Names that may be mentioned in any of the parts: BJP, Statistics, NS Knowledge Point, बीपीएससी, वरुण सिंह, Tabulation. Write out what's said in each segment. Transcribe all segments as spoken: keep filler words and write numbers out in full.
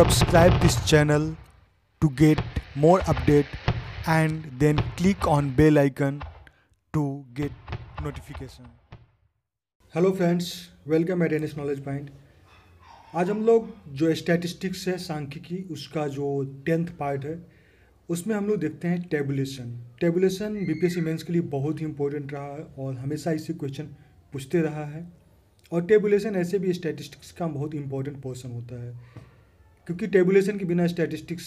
Subscribe this channel to get more update and then click on bell icon to get notification. Hello friends, welcome at NS knowledge point. आज हम लोग जो statistics है सांख्यिकी उसका जो टेंथ पार्ट है उसमें हम लोग देखते हैं टेबुलेशन। टेबुलेशन बीपीएससी मेंस के लिए बहुत ही इंपॉर्टेंट रहा है और हमेशा इसी क्वेश्चन पूछते रहा है। और टेबुलेशन ऐसे भी स्टैटिस्टिक्स का बहुत इंपॉर्टेंट पोर्शन होता है, क्योंकि टेबुलेशन के बिना स्टैटिस्टिक्स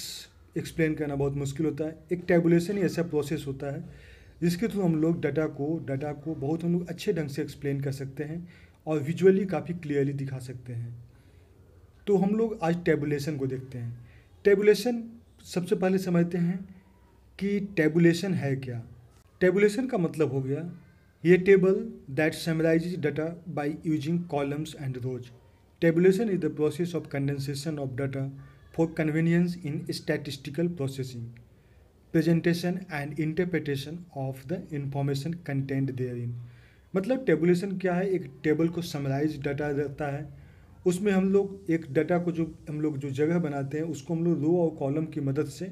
एक्सप्लेन करना बहुत मुश्किल होता है। एक टेबुलेशन ही ऐसा प्रोसेस होता है जिसके थ्रू हम लोग डाटा को डाटा को बहुत हम लोग अच्छे ढंग से एक्सप्लेन कर सकते हैं और विजुअली काफ़ी क्लियरली दिखा सकते हैं। तो हम लोग आज टेबुलेशन को देखते हैं। टेबुलेशन सबसे पहले समझते हैं कि टेबुलेशन है क्या। टेबुलेशन का मतलब हो गया ये table that summarises data by using columns and rows. Tabulation is the process of condensation of data for convenience in statistical processing, presentation and interpretation of the information content therein. मतलब tabulation क्या है, एक table को summarise data रहता है, उसमें हम लोग एक डाटा को जो हम लोग जो जगह बनाते हैं उसको हम लोग रो और कॉलम की मदद से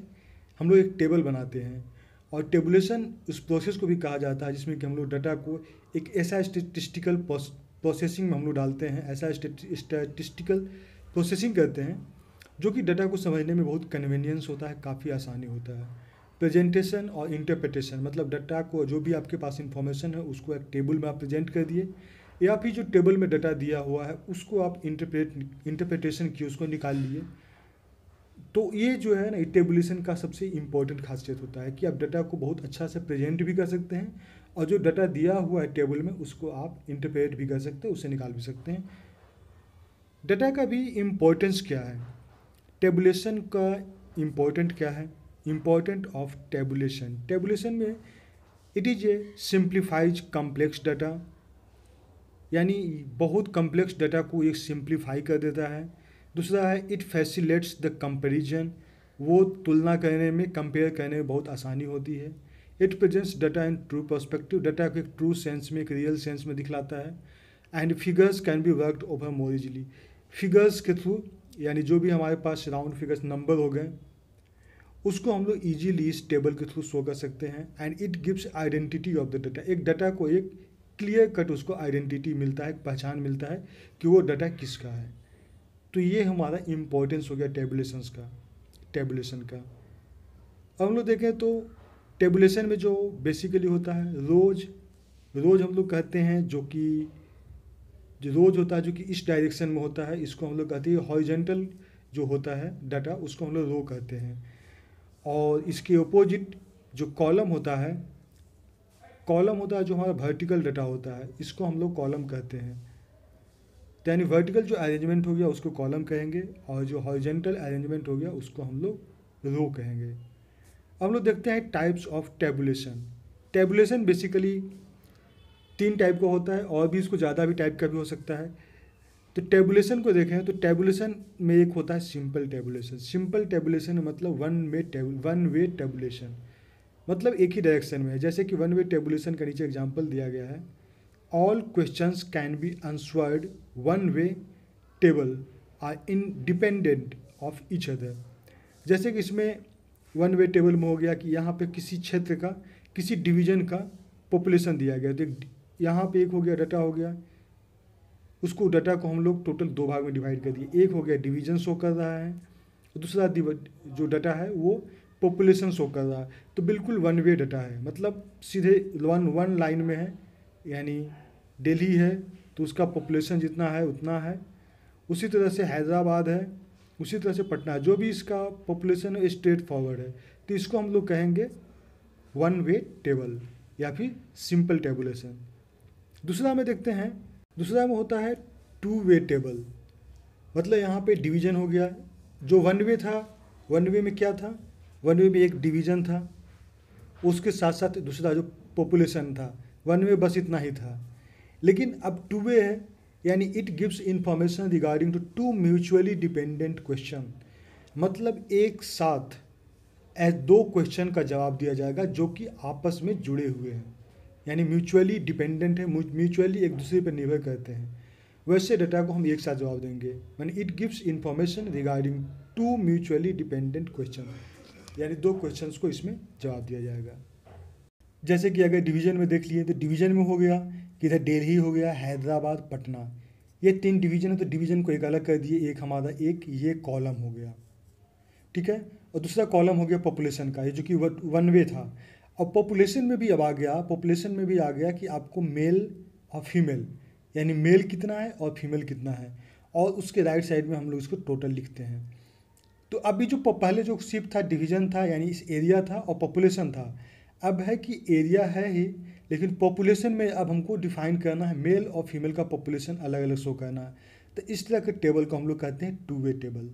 हम लोग एक टेबल बनाते हैं। और टेबुलेशन उस प्रोसेस को भी कहा जाता है जिसमें कि हम लोग डाटा को एक ऐसा स्टैटिस्टिकल प्रोसेसिंग में हम लोग डालते हैं, ऐसा स्टैटिस्टिकल प्रोसेसिंग करते हैं जो कि डाटा को समझने में बहुत कन्वीनियंस होता है, काफ़ी आसानी होता है। प्रेजेंटेशन और इंटरप्रिटेशन मतलब डाटा को जो भी आपके पास इंफॉर्मेशन है उसको एक टेबल में आप प्रेजेंट कर दिए, या फिर जो टेबल में डाटा दिया हुआ है उसको आप इंटरप्रेट इंटरप्रिटेशन की उसको निकाल लिए। तो ये जो है ना, ये टेबुलेशन का सबसे इम्पोर्टेंट खासियत होता है कि आप डाटा को बहुत अच्छा से प्रेजेंट भी कर सकते हैं और जो डाटा दिया हुआ है टेबल में उसको आप इंटरप्रेट भी कर सकते हैं, उसे निकाल भी सकते हैं। डाटा का भी इम्पोर्टेंस क्या है, टेबुलेशन का इम्पोर्टेंट क्या है, Important of tabulation। टेबुलेशन में it is a simplifies complex data, यानी बहुत कम्प्लेक्स डाटा को एक सिंप्लीफाई कर देता है। दूसरा है इट फैसिलिटेट्स द कंपेरिजन, वो तुलना करने में, कंपेयर करने में बहुत आसानी होती है। It presents data in true perspective, data को एक ट्रू सेंस में, एक रियल सेंस में दिखलाता है। And figures can be worked over more easily, figures के थ्रू यानी जो भी हमारे पास राउंड फिगर्स नंबर हो गए उसको हम लोग ईजीली इस टेबल के थ्रू शो कर सकते हैं। And it gives identity of the data, एक डाटा को एक क्लियर कट उसको आइडेंटिटी मिलता है, पहचान मिलता है कि वो डाटा किसका है। तो ये हमारा इम्पोर्टेंस हो गया टेबुलेशंस का टेबुलेशन का अब हम लोग देखें तो टेबुलेशन में जो बेसिकली होता है रोज रोज हम लोग कहते हैं, जो कि जो रोज होता है जो कि इस डायरेक्शन में होता है, इसको हम लोग कहते हैं हॉरिजॉन्टल जो होता है डाटा उसको हम लोग रो कहते हैं। और इसके अपोजिट जो कॉलम होता है कॉलम होता है जो हमारा वर्टिकल डाटा होता है, इसको हम लोग कॉलम कहते हैं। यानी वर्टिकल जो अरेंजमेंट हो गया उसको कॉलम कहेंगे और जो हॉरिजॉन्टल अरेंजमेंट हो गया उसको हम लोग रो कहेंगे। हम लोग देखते हैं types of tabulation. Tabulation basically तीन टाइप का होता है और भी इसको ज़्यादा भी टाइप का भी हो सकता है। तो टेबुलेशन को देखें तो टेबुलेशन में एक होता है सिंपल टेबुलेशन। सिंपल टेबुलेशन मतलब one way table one way tabulation मतलब एक ही डायरेक्शन में है। जैसे कि वन वे टेबुलेशन का नीचे एग्जांपल दिया गया है, all questions can be answered one way table are independent of each other. जैसे कि इसमें वन वे टेबल में हो गया कि यहाँ पर किसी क्षेत्र का, किसी डिवीजन का पॉपुलेशन दिया गया। तो यहाँ पर एक हो गया डाटा हो गया, उसको डाटा को हम लोग टोटल दो भाग में डिवाइड कर दिए। एक हो गया डिवीजन शो कर रहा है, दूसरा जो डाटा है वो पॉपुलेशन शो कर रहा है। तो बिल्कुल वन वे डाटा है, मतलब सीधे वन वन लाइन में है। यानी दिल्ली है तो उसका पॉपुलेशन जितना है उतना है, उसी तरह से हैदराबाद है, उसी तरह से पटना, जो भी इसका पॉपुलेशन है स्ट्रेट फॉरवर्ड है। तो इसको हम लोग कहेंगे वन वे टेबल या फिर सिंपल टेबुलेशन। दूसरा में देखते हैं दूसरा में होता है टू वे टेबल, मतलब यहाँ पे डिवीज़न हो गया। जो वन वे था, वन वे में क्या था, वन वे में एक डिवीज़न था, उसके साथ साथ दूसरा जो पॉपुलेशन था, वन वे बस इतना ही था। लेकिन अब टू वे है, यानी it gives information regarding two two mutually dependent question, मतलब एक साथ दो क्वेश्चन का जवाब दिया जाएगा जो कि आपस में जुड़े हुए हैं, यानी म्यूचुअली डिपेंडेंट है, म्यूचुअली एक दूसरे पर निर्भर करते हैं, वैसे डाटा को हम एक साथ जवाब देंगे। यानी it gives information regarding to mutually dependent question, यानी दो क्वेश्चंस को इसमें जवाब दिया जाएगा। जैसे कि अगर डिवीज़न में देख लिए तो डिवीज़न में हो गया कि इधर दिल्ली हो गया, हैदराबाद, पटना, ये तीन डिवीज़न है। तो डिवीज़न को एक अलग कर दिए, एक हमारा एक ये कॉलम हो गया, ठीक है। और दूसरा कॉलम हो गया पॉपुलेशन का, ये जो कि वन वे था। अब पॉपुलेशन में भी अब आ गया पॉपुलेशन में भी आ गया कि आपको मेल और फीमेल, यानी मेल कितना है और फीमेल कितना है, और उसके राइट साइड में हम लोग इसको टोटल लिखते हैं। तो अभी जो पहले जो शिफ्ट था, डिवीज़न था, यानी इस एरिया था और पॉपुलेशन था, अब है कि एरिया है ही, लेकिन पॉपुलेशन में अब हमको डिफाइन करना है, मेल और फीमेल का पॉपुलेशन अलग अलग शो करना है। तो इस तरह के टेबल को हम लोग कहते हैं टू वे टेबल।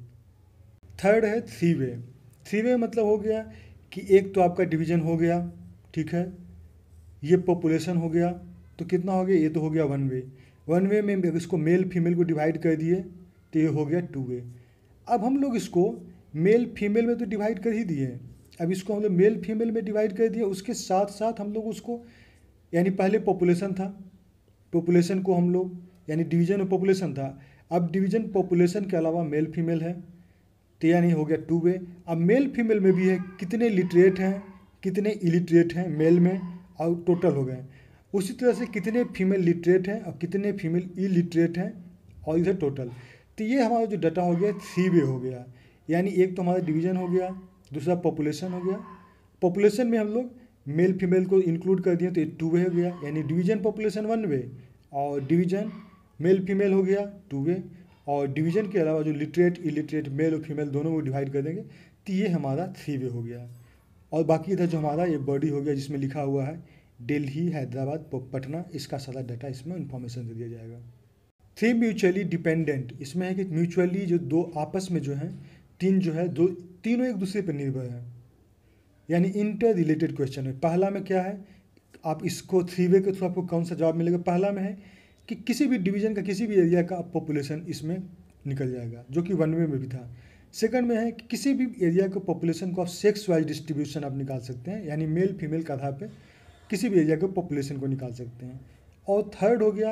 थर्ड है थ्री वे। थ्री वे मतलब हो गया कि एक तो आपका डिवीज़न हो गया, ठीक है, ये पॉपुलेशन हो गया, तो कितना हो गया, ये तो हो गया वन वे। वन वे में इसको मेल फीमेल को डिवाइड कर दिए तो ये हो गया टू वे। अब हम लोग इसको मेल फीमेल में तो डिवाइड कर ही दिए, अब इसको हम लोग मेल फीमेल में डिवाइड कर दिए, उसके साथ साथ हम लोग उसको, यानी पहले पॉपुलेशन था, पॉपुलेशन को हम लोग, यानी डिवीज़न और पॉपुलेशन था, अब डिवीज़न पॉपुलेशन के अलावा मेल फीमेल है, तो यानी हो गया टू वे। अब मेल फीमेल में भी है कितने लिटरेट हैं, कितने इलिटरेट हैं मेल में, और टोटल हो गए। उसी तरह से कितने फीमेल लिटरेट हैं और कितने फीमेल इलिटरेट हैं, और इधर टोटल। तो ये हमारा जो डाटा हो गया थ्री वे हो गया, यानी एक तो हमारा डिवीज़न हो गया, दूसरा पॉपुलेशन हो गया, पॉपुलेशन में हम लोग मेल फीमेल को इंक्लूड कर दिए तो ये टू वे हो गया, यानी डिवीज़न पॉपुलेशन वन वे, और डिवीज़न मेल फीमेल हो गया टू वे, और डिवीज़न के अलावा जो लिटरेट इलिटरेट मेल और फीमेल दोनों को डिवाइड कर देंगे तो ये हमारा थ्री वे हो गया। और बाकी इधर जो हमारा ये बॉडी हो गया जिसमें लिखा हुआ है दिल्ली, हैदराबाद, पटना, इसका सारा डाटा इसमें इन्फॉर्मेशन दे दिया जाएगा। थ्री म्यूचुअली डिपेंडेंट, इसमें है कि म्यूचुअली जो दो आपस में जो हैं, तीन जो है दो तीनों एक दूसरे पर निर्भर हैं, यानी इंटर रिलेटेड क्वेश्चन है। पहला में क्या है, आप इसको थ्री वे के थ्रू आपको कौन सा जवाब मिलेगा, पहला में है कि किसी भी डिवीज़न का, किसी भी एरिया का पॉपुलेशन इसमें निकल जाएगा, जो कि वन वे में भी था। सेकंड में है कि किसी भी एरिया के पॉपुलेशन को आप सेक्स वाइज डिस्ट्रीब्यूशन आप निकाल सकते हैं, यानी मेल फीमेल के आधार पर किसी भी एरिया के पॉपुलेशन को निकाल सकते हैं। और थर्ड हो गया,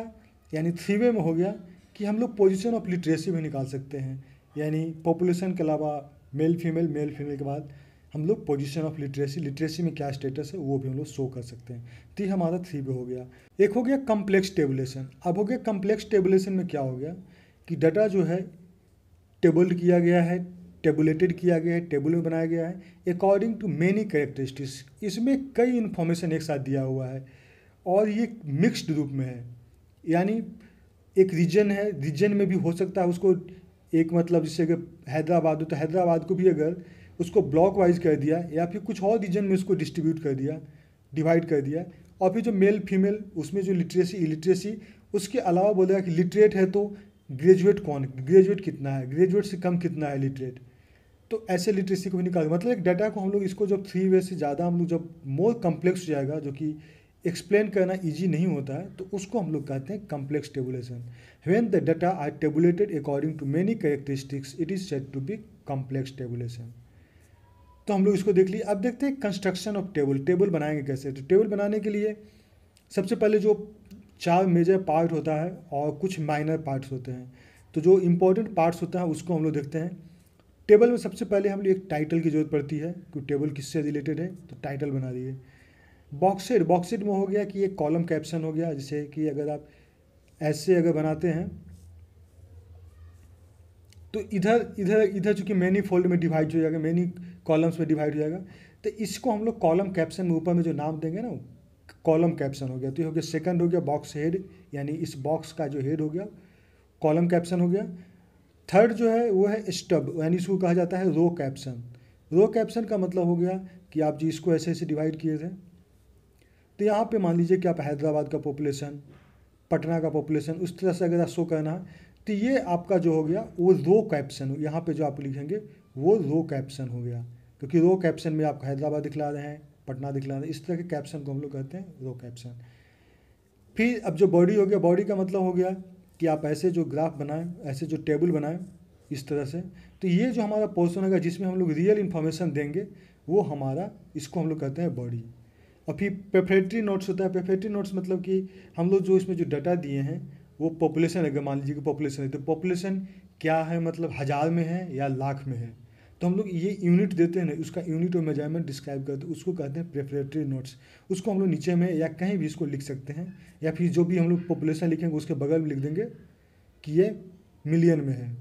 यानी थ्री वे में हो गया कि हम लोग पोजीशन ऑफ लिटरेसी भी निकाल सकते हैं, यानी पॉपुलेशन के अलावा मेल फीमेल, मेल फीमेल के बाद हम लोग पोजीशन ऑफ लिटरेसी, लिटरेसी में क्या स्टेटस है वो भी हम लोग शो कर सकते हैं। तो ये हमारा थ्री वे हो गया। एक हो गया कम्प्लेक्स टेबुलेशन। अब हो गया कम्प्लेक्स टेबुलेशन में क्या हो गया कि डाटा जो है टेबल किया गया है, टेबुलेटेड किया गया है, टेबल में बनाया गया है अकॉर्डिंग टू मेनी कैरेक्टरिस्टिक्स, इसमें कई इन्फॉर्मेशन एक साथ दिया हुआ है, और ये मिक्स्ड रूप में है, यानी एक रीजन है, रीजन में भी हो सकता है उसको एक, मतलब जैसे अगर हैदराबाद हो तो हैदराबाद को भी अगर उसको ब्लॉक वाइज कर दिया, या फिर कुछ और रीजन में उसको डिस्ट्रीब्यूट कर दिया, डिवाइड कर दिया। और फिर जो मेल फीमेल, उसमें जो लिटरेसी इलिटरेसी, उसके अलावा बोलेगा कि लिटरेट है तो ग्रेजुएट कौन, ग्रेजुएट कितना है, ग्रेजुएट से कम कितना है लिटरेट, तो ऐसे लिटरेसी को भी निकाल, मतलब एक डाटा को हम लोग इसको जब थ्री वे से ज़्यादा हम लोग जब मोर कम्प्लेक्स हो जाएगा, जो कि एक्सप्लेन करना इजी नहीं होता है, तो उसको हम लोग कहते हैं complex tabulation. When the data are tabulated according to many characteristics it is said to be complex tabulation. तो हम लोग इसको देख लिए। अब देखते हैं कंस्ट्रक्शन ऑफ टेबल, टेबल बनाएंगे कैसे। तो टेबल बनाने के लिए सबसे पहले जो चार मेजर पार्ट होता है और कुछ माइनर पार्ट्स होते हैं, तो जो इम्पोर्टेंट पार्ट्स होता है उसको हम लोग देखते हैं। टेबल में सबसे पहले हम लोग एक टाइटल की जरूरत पड़ती है कि टेबल किससे रिलेटेड है, तो टाइटल बना दिए। बॉक्सेड, बॉक्सेड में हो गया कि ये कॉलम कैप्शन हो गया, जैसे कि अगर आप ऐसे अगर बनाते हैं तो इधर इधर इधर चूँकि मैनी फोल्ड में डिवाइड हो जाएगा, मैनी कॉलम्स में डिवाइड हो जाएगा, तो इसको हम लोग कॉलम कैप्शन में ऊपर में जो नाम देंगे ना, कॉलम कैप्शन हो गया। तो ये हो गया सेकंड, हो गया बॉक्स हेड, यानी इस बॉक्स का जो हेड हो गया कॉलम कैप्शन हो गया। थर्ड जो है वो है स्टब, यानी इसको कहा जाता है रो कैप्शन। रो कैप्शन का मतलब हो गया कि आप जी इसको ऐसे ऐसे डिवाइड किए थे, तो यहाँ पे मान लीजिए कि आप हैदराबाद का पॉपुलेशन, पटना का पॉपुलेशन, उस तरह से अगर आप शो करना है, तो ये आपका जो हो गया वो रो कैप्शन, यहाँ पे जो आप लिखेंगे वो रो कैप्शन हो गया, क्योंकि रो कैप्शन में आपको हैदराबाद दिखला रहे हैं, पटना दिखला रहे हैं, इस तरह के कैप्शन को हम लोग कहते हैं रो कैप्शन। फिर अब जो बॉडी हो गया, बॉडी का मतलब हो गया कि आप ऐसे जो ग्राफ बनाएं, ऐसे जो टेबल बनाएं इस तरह से, तो ये जो हमारा पोर्शन होगा जिसमें हम लोग रियल इन्फॉर्मेशन देंगे वो हमारा, इसको हम लोग कहते हैं बॉडी। और फिर प्रेफरेटरी नोट्स होता है, प्रेफरेटरी नोट्स मतलब कि हम लोग जो इसमें जो डाटा दिए हैं वो पॉपुलेशन है, अगर मान लीजिए कि पॉपुलेशन है तो पॉपुलेशन क्या है, मतलब हज़ार में है या लाख में है, तो हम लोग ये यूनिट देते हैं ना, उसका यूनिट और मेजरमेंट डिस्क्राइब करते हैं, उसको कहते हैं प्रेपरेटरी नोट्स। उसको हम लोग नीचे में या कहीं भी इसको लिख सकते हैं, या फिर जो भी हम लोग पॉपुलेशन लिखेंगे उसके बगल में लिख देंगे कि ये मिलियन में है।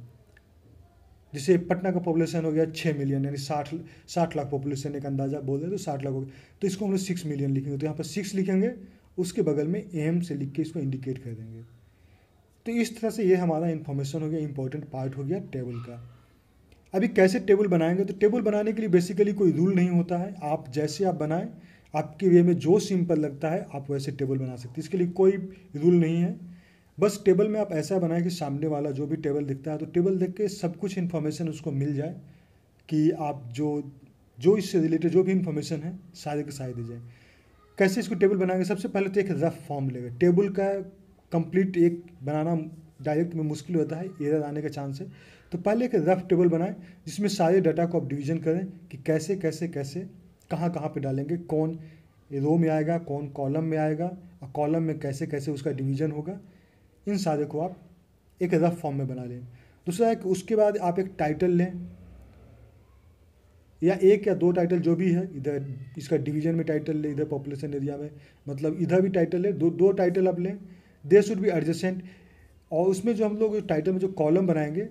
जैसे पटना का पॉपुलेशन हो गया छः मिलियन, यानी साठ साठ लाख पॉपुलेशन एक अंदाज़ा बोल रहे तो साठ लाख हो गया, तो इसको हम लोग सिक्स मिलियन लिखेंगे, तो यहाँ पर सिक्स लिखेंगे, उसके बगल में एम से लिख के इसको इंडिकेट कर देंगे। तो इस तरह से ये हमारा इन्फॉर्मेशन हो गया, इंपॉर्टेंट पार्ट हो गया टेबल का। अभी कैसे टेबल बनाएंगे, तो टेबल बनाने के लिए बेसिकली कोई रूल नहीं होता है, आप जैसे आप बनाएं, आपके वे में जो सिंपल लगता है आप वैसे टेबल बना सकते हैं, इसके लिए कोई रूल नहीं है। बस टेबल में आप ऐसा बनाएं कि सामने वाला जो भी टेबल दिखता है तो टेबल देख के सब कुछ इन्फॉर्मेशन उसको मिल जाए, कि आप जो जो इससे रिलेटेड जो भी इन्फॉर्मेशन है सारे के सारे दे जाए। कैसे इसको टेबल बनाएंगे, सबसे पहले तो एक रफ फॉर्म लेगा, टेबल का कंप्लीट एक बनाना डायरेक्ट में मुश्किल होता है, एरर आने का चांस है, तो पहले एक रफ टेबल बनाएं जिसमें सारे डाटा को आप डिवीजन करें कि कैसे कैसे कैसे कहाँ कहाँ पे डालेंगे, कौन रो में आएगा, कौन कॉलम में आएगा, और कॉलम में कैसे कैसे उसका डिवीजन होगा, इन सारे को आप एक रफ फॉर्म में बना लें। दूसरा एक, उसके बाद आप एक टाइटल लें, या एक या दो टाइटल जो भी है, इधर इसका डिवीजन में टाइटल लें, इधर पॉपुलेशन एरिया में, मतलब इधर भी टाइटल लें, दो दो टाइटल आप लें, दे शुड बी एडजेसेंट। और उसमें जो हम लोग टाइटल में जो कॉलम बनाएंगे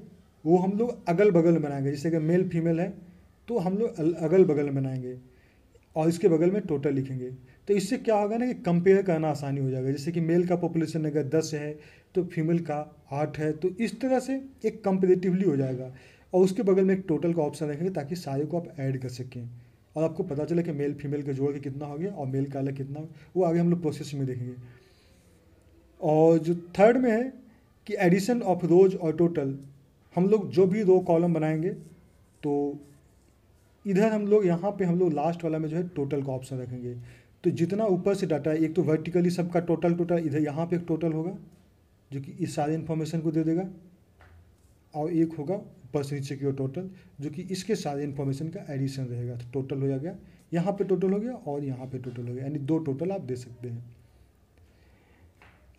वो हम लोग अगल बगल बनाएंगे, जैसे कि मेल फीमेल है तो हम लोग अगल बगल बनाएंगे, और इसके बगल में टोटल लिखेंगे। तो इससे क्या होगा ना कि कंपेयर करना आसानी हो जाएगा, जैसे कि मेल का पॉपुलेशन अगर दस है तो फीमेल का आठ है, तो इस तरह से एक कंपेरेटिवली हो जाएगा। और उसके बगल में एक टोटल का ऑप्शन रखेंगे ताकि सारे को आप ऐड कर सकें, और आपको पता चले कि मेल फीमेल के जोड़ के कितना हो गया और मेल का अलग कितना, वो आगे हम लोग प्रोसेस में देखेंगे। और जो थर्ड में है कि एडिशन ऑफ रोज और टोटल, हम लोग जो भी रो कॉलम बनाएंगे तो इधर हम लोग यहाँ पे हम लोग लास्ट वाला में जो है टोटल का ऑप्शन रखेंगे, तो जितना ऊपर से डाटा है, एक तो वर्टिकली सबका टोटल टोटल इधर यहाँ पे एक टोटल होगा जो कि इस सारे इन्फॉर्मेशन को दे देगा, और एक होगा ऊपर से नीचे की ओर टोटल जो कि इसके सारे इन्फॉर्मेशन का एडिशन रहेगा। तो टोटल हो जाएगा, यहाँ पर टोटल हो गया और यहाँ पर टोटल हो गया, यानी दो टोटल आप दे सकते हैं।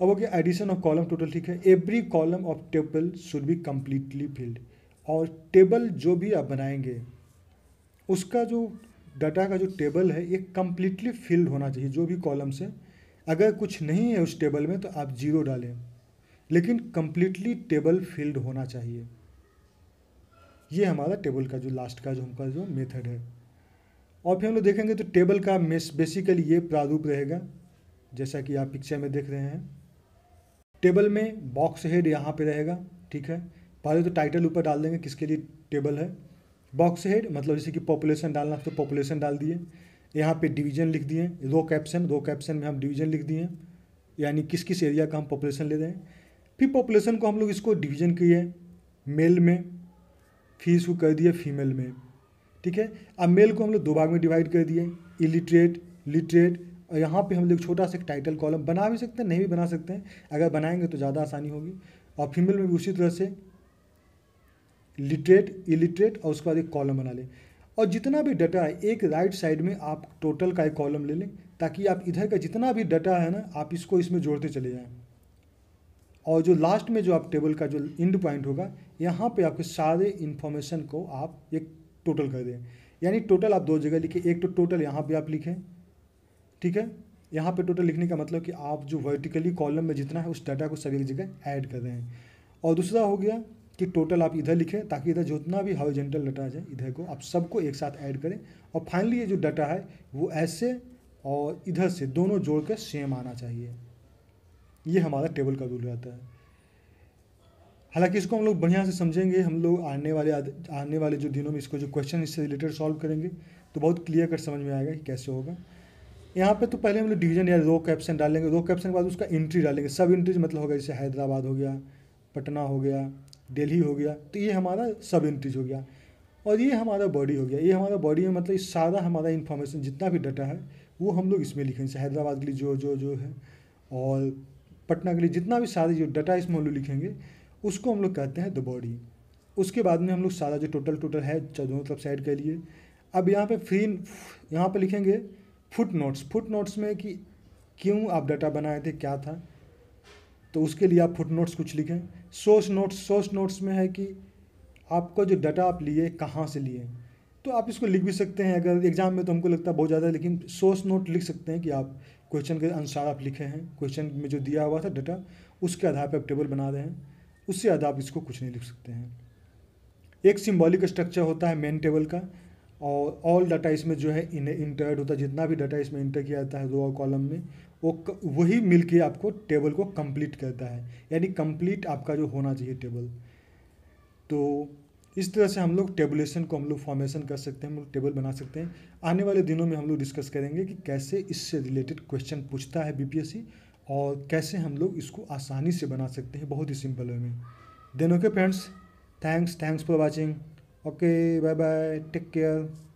अब हो गया एडिशन ऑफ कॉलम टोटल, ठीक है। Every column of table should be completely filled, और टेबल जो भी आप बनाएंगे उसका जो डाटा का जो टेबल है ये कम्प्लीटली फिल्ड होना चाहिए, जो भी कॉलम्स है। अगर कुछ नहीं है उस टेबल में तो आप जीरो डालें, लेकिन कम्प्लीटली टेबल फिल्ड होना चाहिए। ये हमारा टेबल का जो लास्ट का जो हमका जो मेथड है। और फिर हम लोग देखेंगे तो टेबल का बेसिकली ये प्रारूप रहेगा, जैसा कि आप पिक्चर में देख रहे हैं। टेबल में बॉक्स हेड यहाँ पे रहेगा, ठीक है। पहले तो टाइटल ऊपर डाल देंगे किसके लिए टेबल है, बॉक्स हेड मतलब जैसे कि पॉपुलेशन डालना तो पॉपुलेशन डाल दिए, यहाँ पे डिवीजन लिख दिए, रो कैप्शन रो कैप्शन में हम डिवीजन लिख दिए, यानी किस किस एरिया का हम पॉपुलेशन ले रहे हैं। फिर पॉपुलेशन को हम लोग इसको डिवीजन किए मेल में, फिर इसको कर दिए फीमेल में, ठीक है। अब मेल को हम लोग दो भाग में डिवाइड कर दिए, इलिटरेट लिटरेट, और यहाँ पे हम लोग छोटा सा एक टाइटल कॉलम बना भी सकते हैं, नहीं भी बना सकते हैं, अगर बनाएंगे तो ज़्यादा आसानी होगी। और फीमेल में भी उसी तरह से लिटरेट इलिटरेट, और उसके बाद एक कॉलम बना लें। और जितना भी डाटा है एक राइट साइड में आप टोटल का एक कॉलम ले लें, ताकि आप इधर का जितना भी डाटा है ना आप इसको इसमें जोड़ते चले जाएँ। और जो लास्ट में जो आप टेबल का जो एंड पॉइंट होगा यहाँ पर आपके सारे इन्फॉर्मेशन को आप एक टोटल कर दें, यानी टोटल आप दो जगह लिखें, एक तो टोटल यहाँ पर आप लिखें, ठीक है। यहाँ पे टोटल लिखने का मतलब कि आप जो वर्टिकली कॉलम में जितना है उस डाटा को सभी एक जगह ऐड कर रहे हैं। और दूसरा हो गया कि टोटल आप इधर लिखें, ताकि इधर जितना भी हॉरिजॉन्टल डाटा आ जाए इधर को आप सबको एक साथ ऐड करें। और फाइनली ये जो डाटा है वो ऐसे और इधर से दोनों जोड़ कर सेम आना चाहिए। ये हमारा टेबल का रूल रहता है। हालांकि इसको हम लोग बढ़िया से समझेंगे, हम लोग आने वाले आने वाले जो दिनों में इसको जो क्वेश्चन इससे रिलेटेड सॉल्व करेंगे तो बहुत क्लियर कट समझ में आएगा कि कैसे होगा। यहाँ पे तो पहले हम लोग डिवीजन या रो कैप्शन डालेंगे, रो कैप्शन के बाद उसका एंट्री डालेंगे, सब एंट्रीज मतलब होगा जैसे हैदराबाद हो गया, पटना हो गया, दिल्ली हो गया, तो ये हमारा सब एंट्रीज हो गया। और ये हमारा बॉडी हो गया, ये हमारा बॉडी में मतलब इस सारा हमारा इन्फॉर्मेशन जितना भी डाटा है वो हम लोग इसमें लिखेंगे, जैसे हैदराबाद के लिए जो जो जो है और पटना के लिए जितना भी सारे जो डाटा इसमें हम लोग लिखेंगे उसको हम लोग कहते हैं द बॉडी। उसके बाद में हम लोग सारा जो टोटल टोटल है दोनों तरफ साइड के लिए। अब यहाँ पर फ्री यहाँ पर लिखेंगे फुट नोट्स, फुट नोट्स में कि क्यों आप डाटा बनाए थे, क्या था, तो उसके लिए आप फुट नोट्स कुछ लिखें। सोर्स नोट्स, सोर्स नोट्स में है कि आपका जो डाटा आप लिए कहाँ से लिए, तो आप इसको लिख भी सकते हैं। अगर एग्ज़ाम में तो हमको लगता है बहुत ज़्यादा, लेकिन सोर्स नोट लिख सकते हैं कि आप क्वेश्चन के अनुसार आप लिखे हैं, क्वेश्चन में जो दिया हुआ था डाटा उसके आधार पर आप टेबल बना रहे हैं, उससे ज़्यादा आप इसको कुछ नहीं लिख सकते हैं। एक सिंबॉलिक स्ट्रक्चर होता है मेन टेबल का, और ऑल डाटा इसमें जो है इंटर्ड होता है, जितना भी डाटा इसमें इंटर किया जाता है रो और कॉलम में, वो वही मिलके आपको टेबल को कंप्लीट करता है, यानी कंप्लीट आपका जो होना चाहिए टेबल। तो इस तरह से हम लोग टेबुलेशन को हम लोग फॉर्मेशन कर सकते हैं, हम लोग टेबल बना सकते हैं। आने वाले दिनों में हम लोग डिस्कस करेंगे कि कैसे इससे रिलेटेड क्वेश्चन पूछता है बीपीएससी और कैसे हम लोग इसको आसानी से बना सकते हैं, बहुत ही सिंपल वे में। Then okay friends, thanks thanks for watching. Okay, bye bye, take care.